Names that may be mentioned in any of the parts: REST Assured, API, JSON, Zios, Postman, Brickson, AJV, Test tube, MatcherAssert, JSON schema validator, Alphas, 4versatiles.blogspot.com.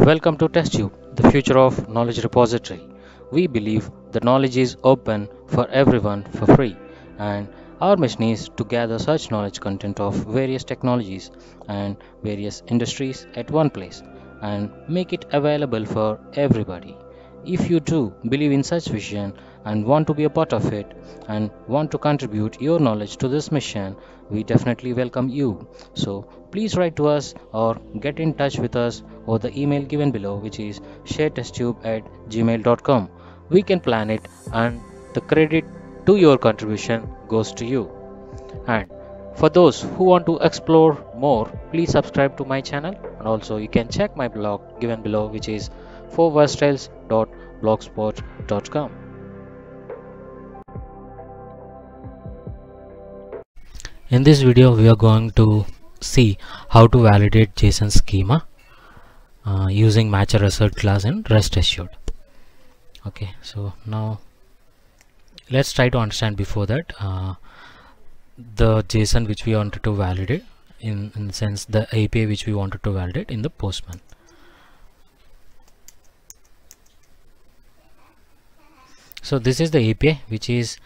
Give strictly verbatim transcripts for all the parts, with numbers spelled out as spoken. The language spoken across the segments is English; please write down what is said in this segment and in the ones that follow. Welcome to TestTube, the future of knowledge repository. We believe that knowledge is open for everyone for free, and our mission is to gather such knowledge content of various technologies and various industries at one place and make it available for everybody. If you too believe in such vision and want to be a part of it and want to contribute your knowledge to this mission, we definitely welcome you. So please write to us or get in touch with us or the email given below, which is share test tube at gmail dot com. We can plan it and the credit to your contribution goes to you. And for those who want to explore more, please subscribe to my channel, and also you can check my blog given below, which is four versatiles dot blogspot dot com. In this video we are going to see how to validate JSON schema uh, using MatcherAssert class in REST Assured. Okay, so now let's try to understand before that uh, the JSON which we wanted to validate, in, in the sense the A P I which we wanted to validate in the Postman. So this is the A P I which is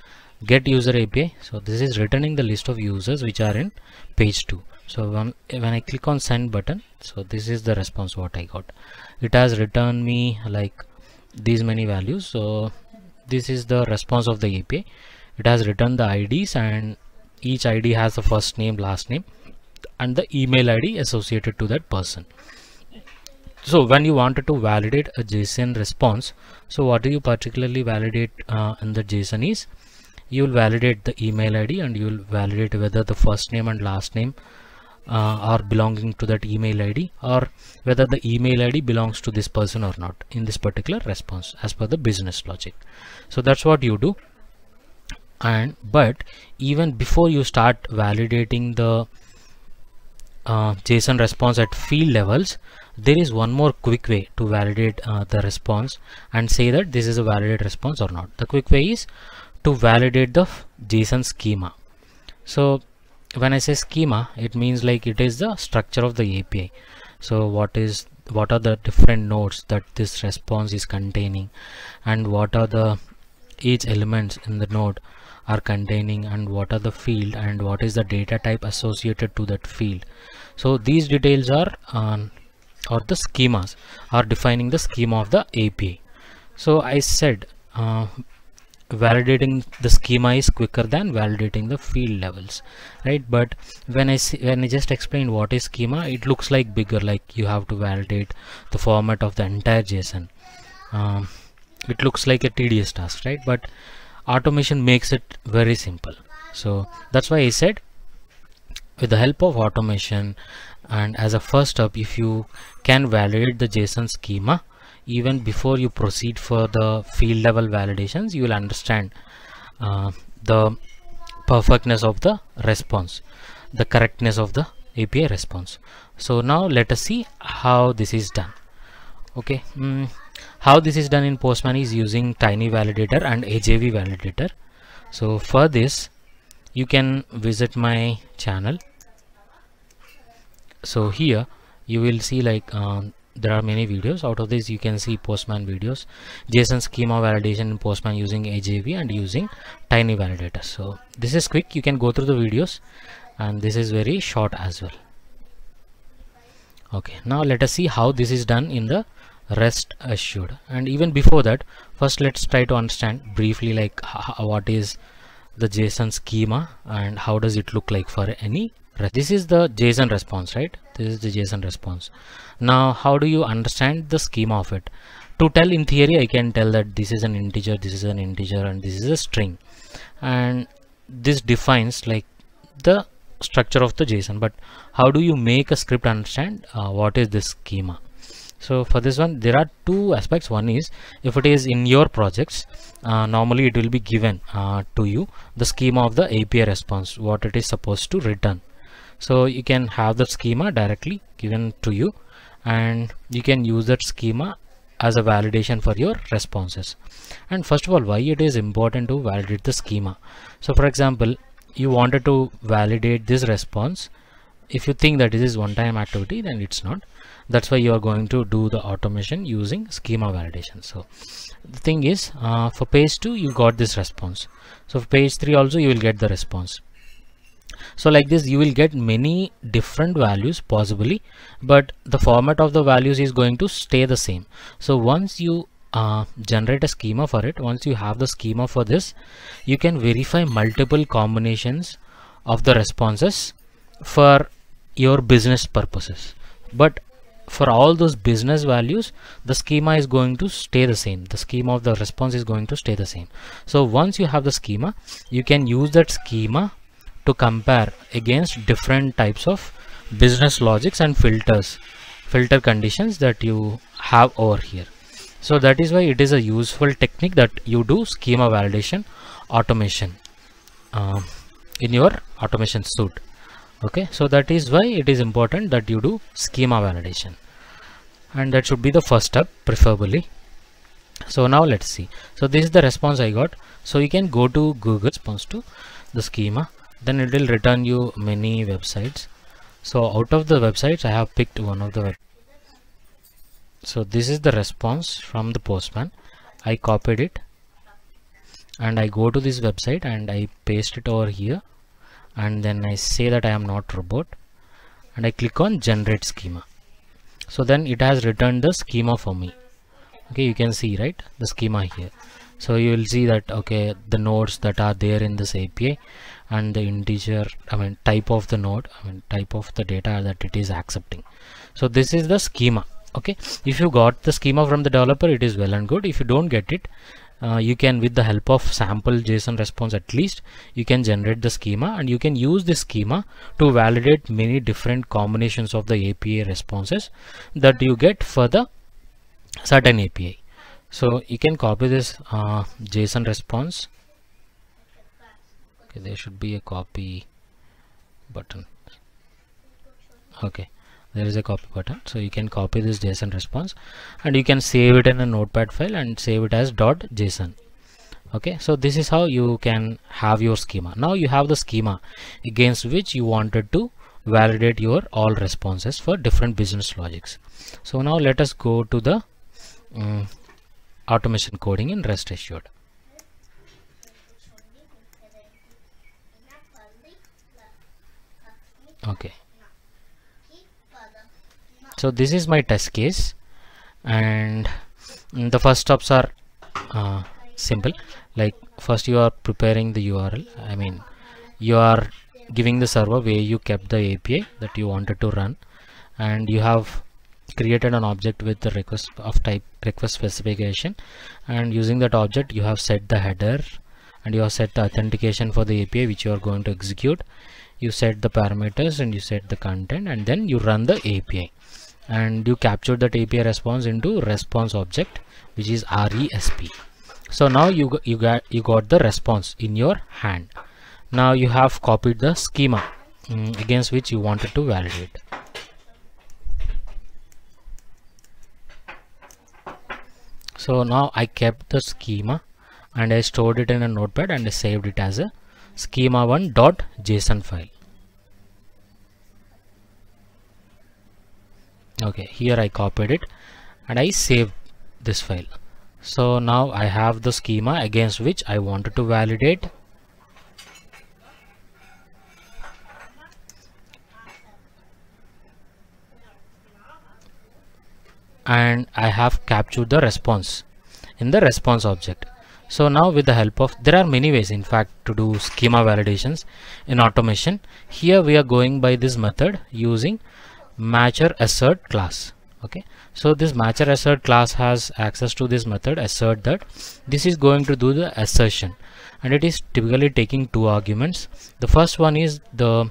get user A P I. So this is returning the list of users which are in page two. So when, when I click on send button, so this is the response what I got. It has returned me like these many values. So this is the response of the A P I. It has returned the I Ds, and each I D has the first name, last name, and the email I D associated to that person. So when you wanted to validate a JSON response, so what do you particularly validate uh, in the JSON is, you will validate the email I D, and you will validate whether the first name and last name uh, are belonging to that email I D, or whether the email I D belongs to this person or not in this particular response as per the business logic. So that's what you do. And but even before you start validating the Uh, JSON response at field levels, there is one more quick way to validate uh, the response and say that this is a valid response or not. The quick way is to validate the JSON schema. So when I say schema, it means like it is the structure of the A P I. So what is what are the different nodes that this response is containing, and what are the each elements in the node are containing, and what are the field, and what is the data type associated to that field. So these details are um, or the schemas are defining the schema of the A P I. So I said uh, validating the schema is quicker than validating the field levels, right? But when I see, when I just explained what is schema, it looks like bigger, like you have to validate the format of the entire JSON. Um, it looks like a tedious task, right? But automation makes it very simple. So that's why I said with the help of automation, and as a first step, if you can validate the JSON schema even before you proceed for the field level validations, you will understand uh, the perfectness of the response, the correctness of the A P I response. So now let us see how this is done. Okay, mm. How this is done in Postman is using tiny validator and A J V validator. So for this, you can visit my channel. So here you will see like um, there are many videos. Out of this you can see Postman videos, JSON schema validation in Postman using A J V and using tiny validator. So this is quick, you can go through the videos, and this is very short as well. Okay, now let us see how this is done in the REST Assured. And even before that, first let's try to understand briefly like what is the JSON schema and how does it look like for any. This is the JSON response, right? This is the JSON response. Now how do you understand the schema of it? To tell in theory, I can tell that this is an integer, this is an integer, and this is a string, and this defines like the structure of the JSON. But how do you make a script understand uh, what is this schema? So for this one, there are two aspects. One is, if it is in your projects, uh, normally it will be given uh, to you the schema of the A P I response, what it is supposed to return. So you can have the schema directly given to you, and you can use that schema as a validation for your responses. And first of all, why it is important to validate the schema. So for example, you wanted to validate this response. If you think that this is one time activity, then it's not. That's why you are going to do the automation using schema validation. So the thing is, uh, for page two you got this response, so for page three also you will get the response. So like this you will get many different values possibly, but the format of the values is going to stay the same. So once you Uh, generate a schema for it, once you have the schema for this, you can verify multiple combinations of the responses for your business purposes. But for all those business values, the schema is going to stay the same. The schema of the response is going to stay the same. So once you have the schema, you can use that schema to compare against different types of business logics and filters, filter conditions that you have over here. So that is why it is a useful technique that you do schema validation automation uh, in your automation suite. Okay, so that is why it is important that you do schema validation, and that should be the first step preferably. So now let's see. So this is the response I got. So you can go to Google response to the schema, then it will return you many websites. So out of the websites I have picked one of the websites. So this is the response from the Postman. I copied it and I go to this website and I paste it over here, and then I say that I am not robot and I click on generate schema. So then it has returned the schema for me. Okay, you can see right the schema here. So you will see that okay, the nodes that are there in this A P I and the integer, I mean type of the node, I mean type of the data that it is accepting. So this is the schema. Okay, if you got the schema from the developer, it is well and good. If you don't get it, uh, you can, with the help of sample JSON response at least, you can generate the schema, and you can use this schema to validate many different combinations of the A P I responses that you get for the certain A P I. So you can copy this uh, JSON response. Okay, there should be a copy button. Okay, there is a copy button. So you can copy this JSON response and you can save it in a notepad file and save it as .json. Okay, so this is how you can have your schema. Now you have the schema against which you wanted to validate your all responses for different business logics. So now let us go to the um, automation coding in REST Assured. Okay, so this is my test case, and the first steps are uh, simple. Like first you are preparing the U R L, I mean you are giving the server where you kept the A P I that you wanted to run, and you have created an object with the request of type request specification, and using that object you have set the header and you have set the authentication for the A P I which you are going to execute. You set the parameters and you set the content, and then you run the A P I, and you capture that A P I response into response object, which is RESP. So now you you got you got the response in your hand. Now you have copied the schema um, against which you wanted to validate. So now I kept the schema and I stored it in a notepad and I saved it as a schema one dot json file. Okay, here I copied it and I saved this file. So now I have the schema against which I wanted to validate. And I have captured the response in the response object. So now with the help of, there are many ways in fact to do schema validations in automation. Here we are going by this method using MatcherAssert class. Okay, so this MatcherAssert class has access to this method assert that this is going to do the assertion, and it is typically taking two arguments. The first one is the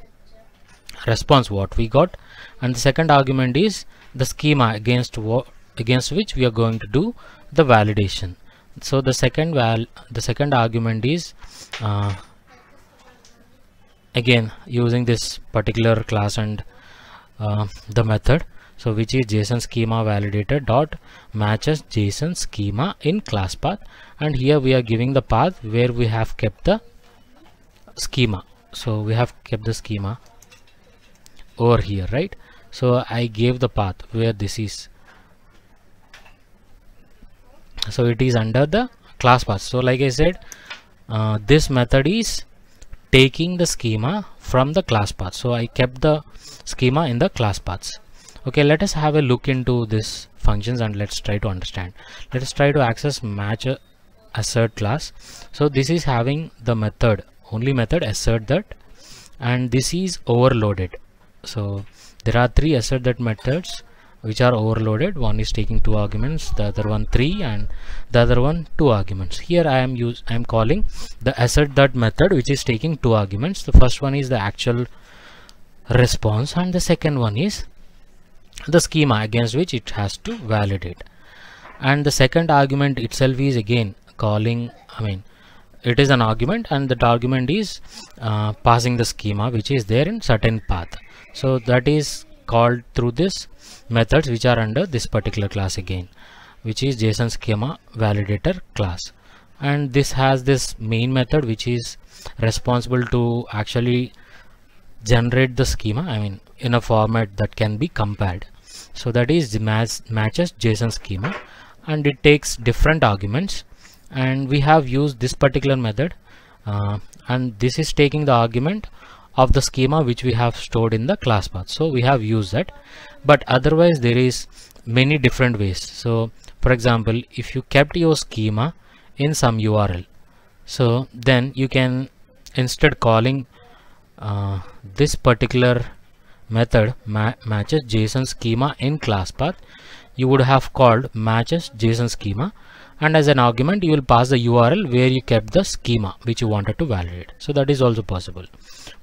response what we got, and the second argument is the schema against what against which we are going to do the validation. So the second val the second argument is uh, again using this particular class and Uh, the method, so which is JSON schema validator dot matches JSON schema in class path, and here we are giving the path where we have kept the schema. So we have kept the schema over here, right? So I gave the path where this is. So it is under the class path. So like I said, uh, this method is taking the schema from the class path. So I kept the schema in the class paths. Okay, let us have a look into this functions and let's try to understand. Let us try to access MatcherAssert class. So this is having the method, only method assert that, and this is overloaded. So there are three assert that methods which are overloaded. One is taking two arguments, the other one three, and the other one two arguments. Here I am use I am calling the assert that method, which is taking two arguments. The first one is the actual response, and the second one is the schema against which it has to validate. And the second argument itself is again calling. I mean, it is an argument, and that argument is uh, passing the schema which is there in certain path. So that is called through this methods which are under this particular class again, which is JSON schema validator class. And this has this main method which is responsible to actually generate the schema, I mean in a format that can be compared. So that is matches JSON schema, and it takes different arguments, and we have used this particular method, uh, and this is taking the argument of the schema which we have stored in the class path. So we have used that, but otherwise there is many different ways. So for example, if you kept your schema in some U R L, so then you can instead calling uh, this particular method ma matches JSON schema in class path, you would have called matches JSON schema, and as an argument you will pass the U R L where you kept the schema which you wanted to validate. So that is also possible.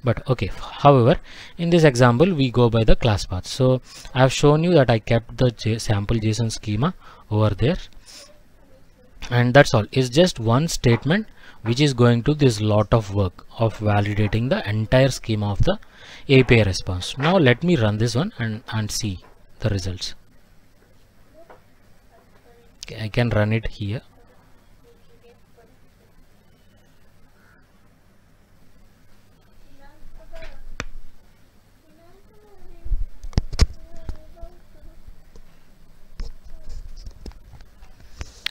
But okay, however, in this example we go by the class path. So I have shown you that I kept the J sample JSON schema over there, and that's all. It's just one statement which is going to this lot of work of validating the entire schema of the A P I response. Now let me run this one and and see the results. Okay, I can run it here.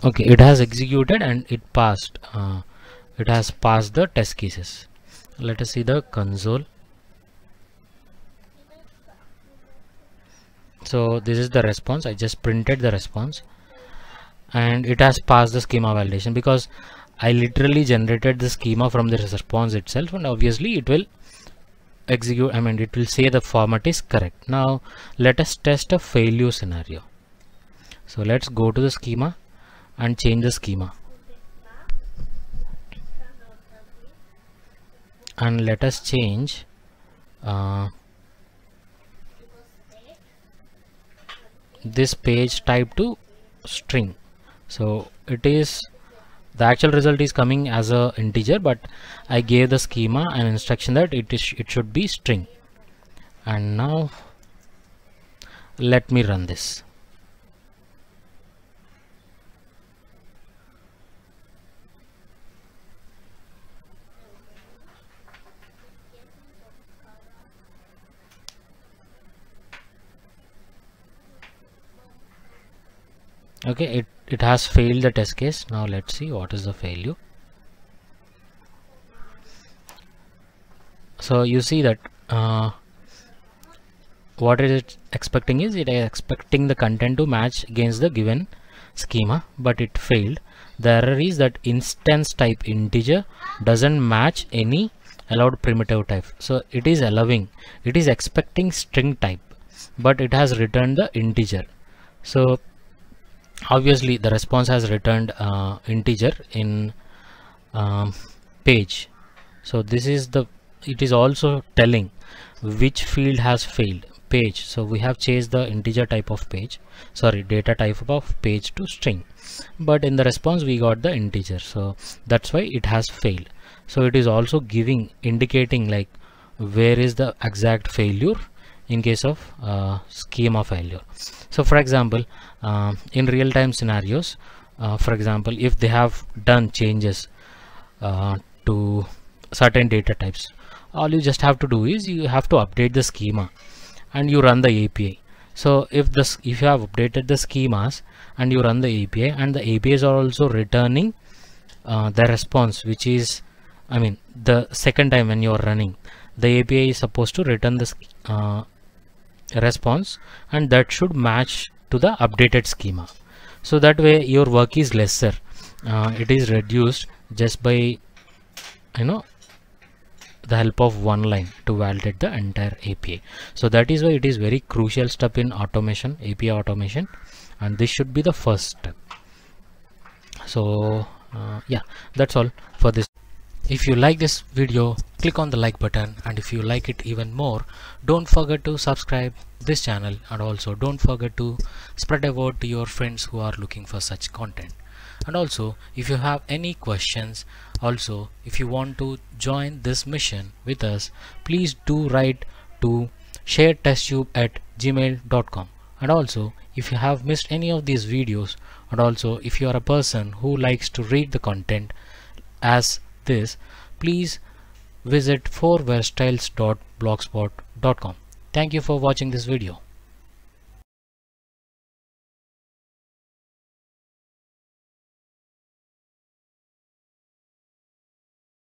Okay, it has executed and it passed. Uh, it has passed the test cases. Let us see the console. So this is the response. I just printed the response, and it has passed the schema validation because I literally generated the schema from the response itself, and obviously it will execute. I mean, it will say the format is correct. Now let us test a failure scenario. So let's go to the schema and change the schema, and let us change uh, this page type to string. So it is, the actual result is coming as a integer, but I gave the schema an instruction that it is it should be string. And now let me run this. Okay, it it has failed the test case. Now let's see what is the failure. So you see that uh, what is it expecting is it is expecting the content to match against the given schema, but it failed. The error is that instance type integer doesn't match any allowed primitive type. So it is allowing, it is expecting string type, but it has returned the integer. So obviously the response has returned uh, integer in um, page. So this is the, it is also telling which field has failed, page. So we have changed the integer type of page, sorry data type of page to string, but in the response we got the integer. So that's why it has failed. So it is also giving, indicating like where is the exact failure in case of uh, schema failure. So for example, uh, in real-time scenarios, uh, for example, if they have done changes uh, to certain data types, all you just have to do is you have to update the schema, and you run the A P I. So if this if you have updated the schemas and you run the A P I, and the A P Is are also returning uh, the response, which is I mean the second time when you are running, the A P I is supposed to return this uh, response, and that should match to the updated schema. So that way your work is lesser, uh, it is reduced just by you know the help of one line to validate the entire A P I. So that is why it is very crucial step in automation, A P I automation, and this should be the first step. So uh, yeah, that's all for this. If you like this video, click on the like button, and if you like it even more, don't forget to subscribe this channel, and also don't forget to spread the word to your friends who are looking for such content. And also, if you have any questions, also if you want to join this mission with us, please do write to sharetesttube at gmail dot com. And also, if you have missed any of these videos, and also if you are a person who likes to read the content as this, please visit four versatiles dot blogspot dot com. Thank you for watching this video.